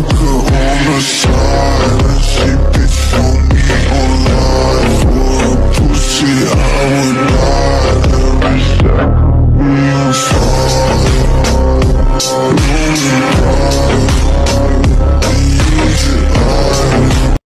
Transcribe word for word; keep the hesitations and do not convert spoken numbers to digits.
vodka on the side.